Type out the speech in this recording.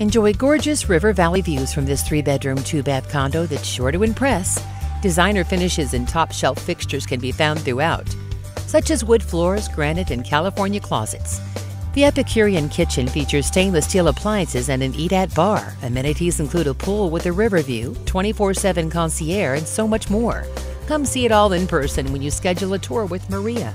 Enjoy gorgeous river valley views from this 3-bedroom, 2-bath condo that's sure to impress. Designer finishes and top-shelf fixtures can be found throughout, such as wood floors, granite, and California closets. The Epicurean kitchen features stainless steel appliances and an eat-at bar. Amenities include a pool with a river view, 24/7 concierge, and so much more. Come see it all in person when you schedule a tour with Maria.